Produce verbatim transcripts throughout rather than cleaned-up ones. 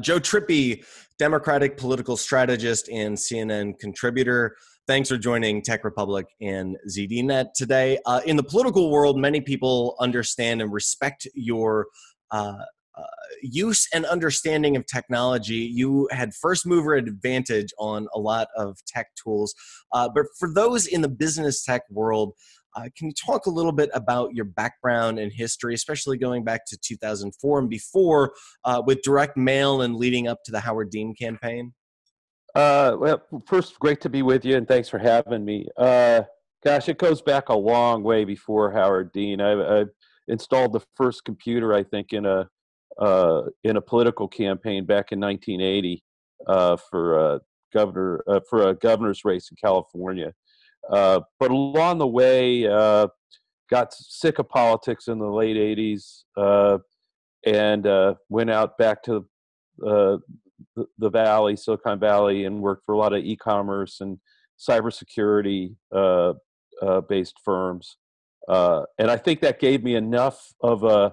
Joe Trippi, Democratic political strategist and C N N contributor. Thanks for joining Tech Republic and Z D Net today. Uh, in the political world, many people understand and respect your uh, uh, use and understanding of technology. You had first mover advantage on a lot of tech tools. Uh, but for those in the business tech world, Uh, can you talk a little bit about your background and history, especially going back to two thousand four and before uh, with direct mail and leading up to the Howard Dean campaign? Uh, well, first, great to be with you, and thanks for having me. Uh, gosh, it goes back a long way before Howard Dean. I, I installed the first computer, I think, in a, uh, in a political campaign back in nineteen eighty uh, for, a governor, uh, for a governor's race in California. Uh, but along the way, uh, got sick of politics in the late eighties uh, and uh, went out back to uh, the, the Valley, Silicon Valley, and worked for a lot of e-commerce and cybersecurity uh, uh, based firms. Uh, and I think that gave me enough of a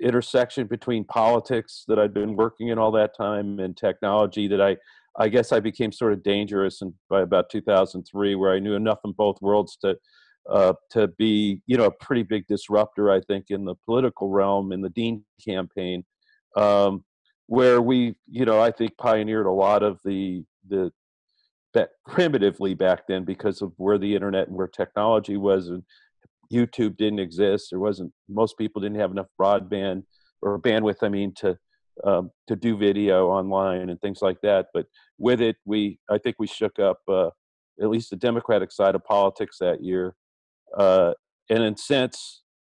intersection between politics that I'd been working in all that time and technology that I I guess I became sort of dangerous in, by about two thousand three, where I knew enough in both worlds to uh, to be, you know, a pretty big disruptor, I think, in the political realm, in the Dean campaign, um, where we, you know, I think pioneered a lot of the, the back, primitively back then because of where the internet and where technology was, and YouTube didn't exist. There wasn't, most people didn't have enough broadband or bandwidth, I mean, to Um, to do video online and things like that. But with it, we I think we shook up uh, at least the Democratic side of politics that year. Uh, and in a sense,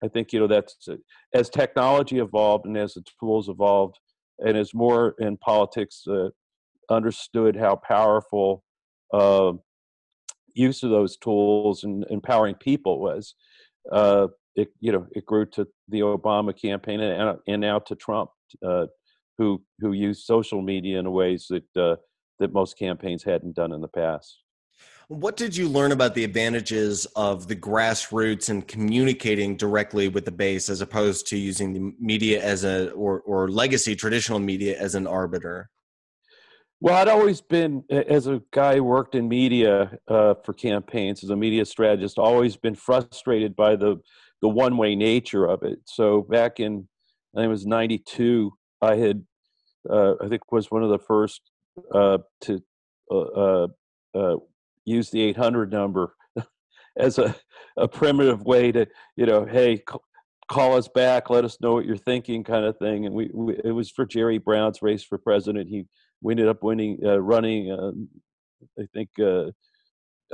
I think, you know, that's uh, as technology evolved and as the tools evolved and as more in politics uh, understood how powerful uh, use of those tools and empowering people was, uh, it, you know, it grew to the Obama campaign and, and now to Trump. Uh, Who, who use social media in ways that, uh, that most campaigns hadn't done in the past. What did you learn about the advantages of the grassroots and communicating directly with the base as opposed to using the media as a, or, or legacy traditional media as an arbiter? Well, I'd always been, as a guy who worked in media uh, for campaigns, as a media strategist, always been frustrated by the, the one-way nature of it. So back in, I think it was ninety-two, I had, uh, I think, was one of the first uh, to uh, uh, use the eight hundred number as a, a primitive way to, you know, hey, call us back, let us know what you're thinking, kind of thing. And we, we it was for Jerry Brown's race for president. He we ended up winning, uh, running, uh, I think, uh,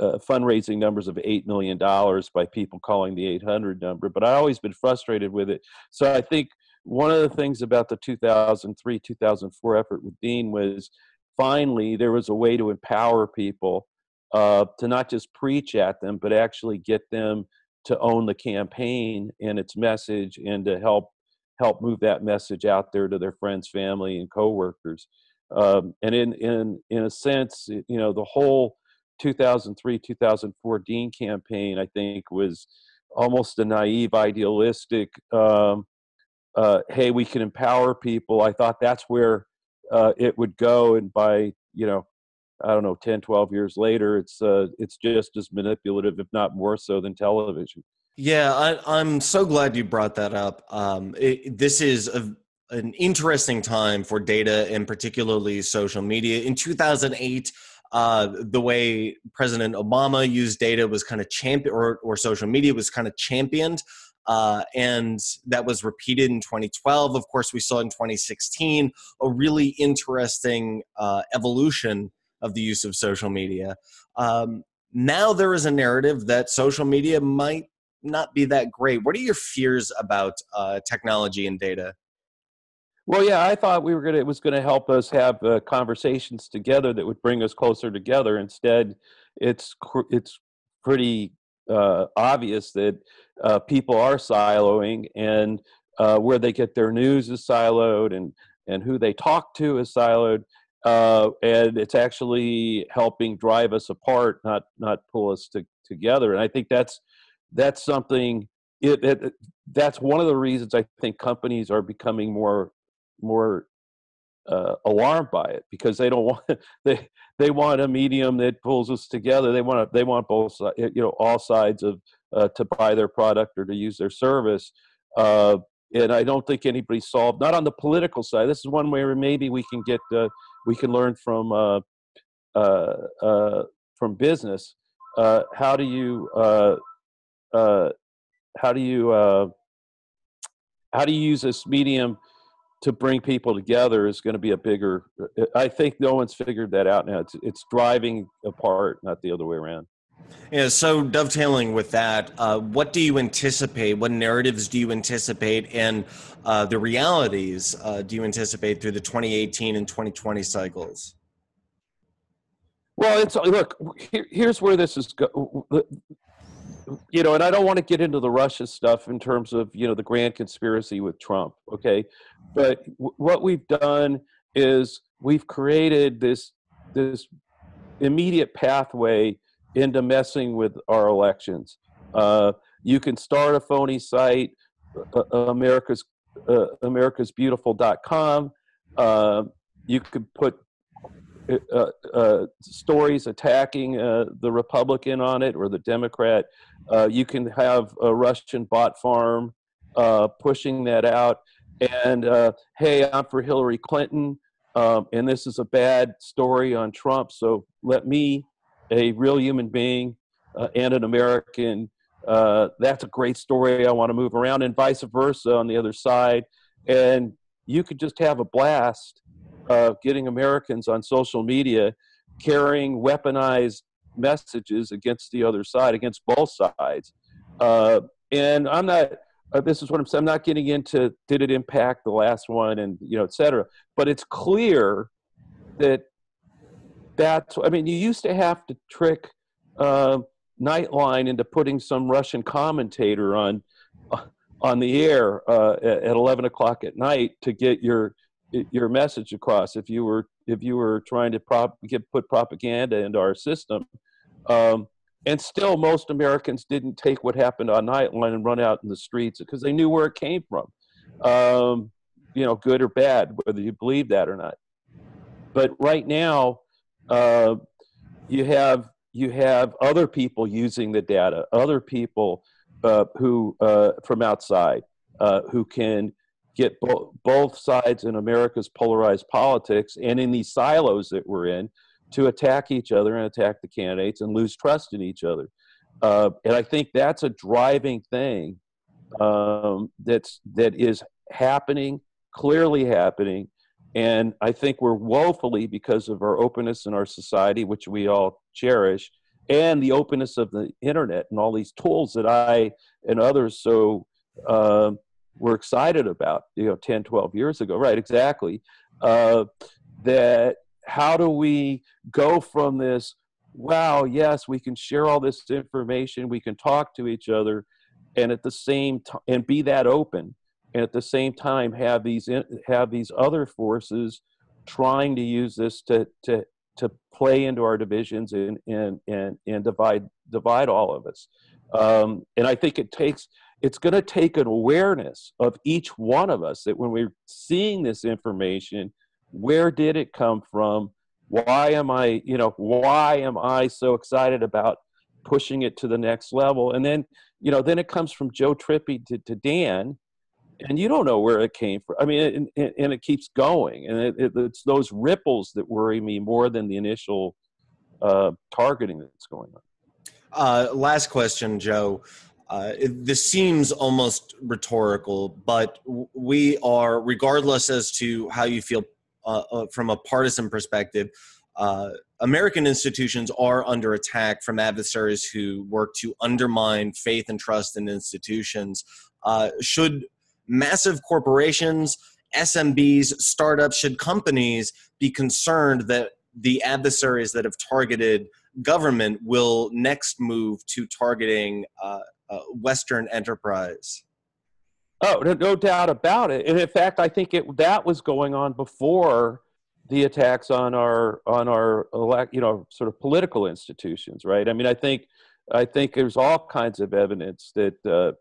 uh, fundraising numbers of eight million dollars by people calling the eight hundred number. But I always been frustrated with it, so I think. One of the things about the two thousand three, two thousand four effort with Dean was finally there was a way to empower people uh, to not just preach at them, but actually get them to own the campaign and its message and to help help move that message out there to their friends, family, and coworkers. Um, and in, in, in a sense, you know, the whole two thousand three, two thousand four Dean campaign, I think, was almost a naive, idealistic um, Uh, hey, we can empower people. I thought that's where uh, it would go. And by, you know, I don't know, ten, twelve years later, it's, uh, it's just as manipulative, if not more so than television. Yeah, I, I'm so glad you brought that up. Um, it, this is a, an interesting time for data and particularly social media. In two thousand eight, Uh, the way President Obama used data was kind of championed, or, or social media was kind of championed. Uh, and that was repeated in twenty twelve. Of course, we saw in twenty sixteen a really interesting uh, evolution of the use of social media. Um, now there is a narrative that social media might not be that great. What are your fears about uh, technology and data? Well, yeah, I thought we were gonna, it was going to help us have uh, conversations together that would bring us closer together. Instead, it's, it's pretty uh, obvious that uh, people are siloing, and uh, where they get their news is siloed, and, and who they talk to is siloed. Uh, and it's actually helping drive us apart, not, not pull us to, together. And I think that's, that's something, it, it, that's one of the reasons I think companies are becoming more more uh, alarmed by it, because they don't want they they want a medium that pulls us together. They want they want both you know all sides of uh, to buy their product or to use their service. Uh, and I don't think anybody solved, not on the political side. This is one way where maybe we can get uh, we can learn from uh, uh, uh, from business. Uh, how do you uh, uh, how do you uh, how do you use this medium to bring people together is going to be a bigger. I think no one's figured that out now. It's it's driving apart, not the other way around. Yeah. So dovetailing with that, uh, what do you anticipate? What narratives do you anticipate, and uh, the realities uh, do you anticipate through the twenty eighteen and twenty twenty cycles? Well, it's look. Here, here's where this is. Go, you know, and I don't want to get into the Russia stuff in terms of you know the grand conspiracy with Trump. Okay, but w- what we've done is we've created this this immediate pathway into messing with our elections. Uh, you can start a phony site, uh, America's uh, Americas Beautiful dot com. Uh, you could put uh, uh, stories attacking uh, the Republican on it or the Democrat. Uh, you can have a Russian bot farm uh, pushing that out. And uh, hey, I'm for Hillary Clinton, um, and this is a bad story on Trump, so let me, a real human being uh, and an American, uh, that's a great story I want to move around, and vice versa on the other side. And you could just have a blast of uh, getting Americans on social media carrying weaponized messages against the other side, against both sides. Uh, and I'm not, uh, this is what I'm saying, I'm not getting into did it impact the last one and, you know, et cetera. But it's clear that That's, I mean, you used to have to trick uh, Nightline into putting some Russian commentator on on the air uh, at eleven o'clock at night to get your your message across. If you were if you were trying to prop, get put propaganda into our system, um, and still most Americans didn't take what happened on Nightline and run out in the streets because they knew where it came from, um, you know, good or bad, whether you believe that or not. But right now, Uh, you have you have other people using the data, other people uh, who uh, from outside uh, who can get bo- both sides in America's polarized politics and in these silos that we're in to attack each other and attack the candidates and lose trust in each other. Uh, and I think that's a driving thing um, that's that is happening, clearly happening. And I think we're woefully, because of our openness in our society, which we all cherish, and the openness of the internet and all these tools that I and others so uh, were excited about, you know, ten, twelve years ago. Right, exactly. Uh, that how do we go from this, wow, yes, we can share all this information, we can talk to each other, and at the same time, and be that open. And at the same time, have these have these other forces trying to use this to to to play into our divisions and and and and divide divide all of us. Um, and I think it takes it's going to take an awareness of each one of us that when we're seeing this information, where did it come from? Why am I you know why am I so excited about pushing it to the next level? And then you know then it comes from Joe Trippi to, to Dan. And you don't know where it came from. I mean, and, and it keeps going. And it, it, it's those ripples that worry me more than the initial uh, targeting that's going on. Uh, last question, Joe. Uh, it, this seems almost rhetorical, but we are, regardless as to how you feel uh, uh, from a partisan perspective, uh, American institutions are under attack from adversaries who work to undermine faith and trust in institutions. Uh, should massive corporations, S M Bs, startups, should companies be concerned that the adversaries that have targeted government will next move to targeting uh, uh, Western enterprise? Oh, no, no doubt about it. And in fact, I think it, that was going on before the attacks on our on our you know sort of political institutions, right? I mean, I think I think there's all kinds of evidence that. Uh,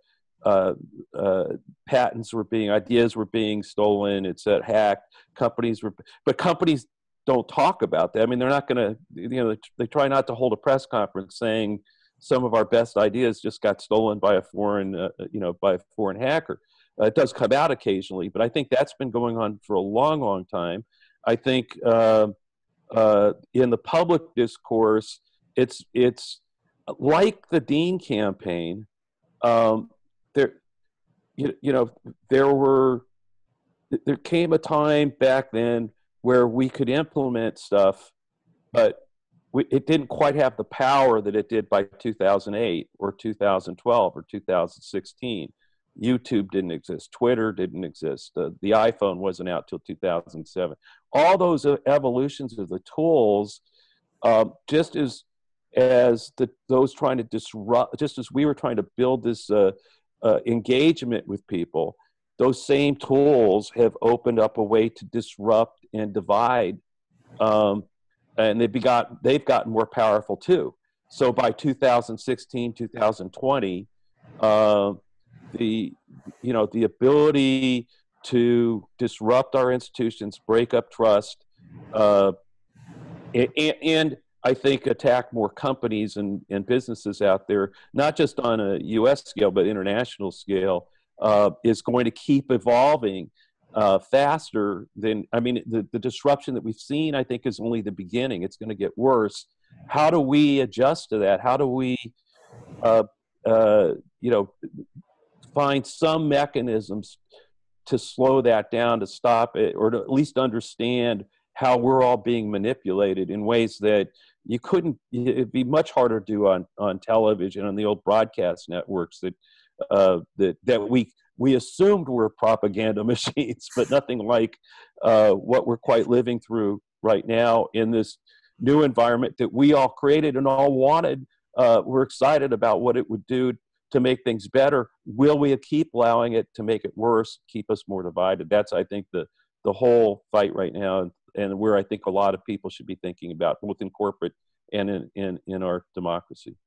uh, uh, patents were being, ideas were being stolen, it's uh, hacked, companies were, but companies don't talk about that. I mean, they're not going to, you know, they, they try not to hold a press conference saying some of our best ideas just got stolen by a foreign, uh, you know, by a foreign hacker. Uh, it does come out occasionally, but I think that's been going on for a long, long time. I think uh, uh, in the public discourse, it's it's like the Dean campaign. Um, there, you, you know, there were there came a time back then where we could implement stuff, but we, it didn't quite have the power that it did by two thousand eight or two thousand twelve or two thousand sixteen. YouTube didn't exist. Twitter didn't exist. Uh, the iPhone wasn't out till two thousand seven. All those evolutions of the tools, uh, just as as the, those trying to disrupt, just as we were trying to build this uh, uh, engagement with people, those same tools have opened up a way to disrupt and divide, um, and they've got they've gotten more powerful too. So by two thousand sixteen, two thousand twenty. Uh, The, you know, the ability to disrupt our institutions, break up trust, uh, and, and I think attack more companies and, and businesses out there, not just on a U S scale, but international scale, uh, is going to keep evolving uh, faster than, I mean, the, the disruption that we've seen, I think, is only the beginning. It's going to get worse. How do we adjust to that? How do we, uh, uh, you know, find some mechanisms to slow that down, to stop it, or to at least understand how we're all being manipulated in ways that you couldn't, it'd be much harder to do on, on television, on the old broadcast networks that, uh, that, that we, we assumed were propaganda machines, but nothing like uh, what we're quite living through right now in this new environment that we all created and all wanted. Uh, we're excited about what it would do to make things better. Will we keep allowing it to make it worse, keep us more divided? That's, I think, the, the whole fight right now, and, and where I think a lot of people should be thinking about, both in corporate and in, in, in our democracy.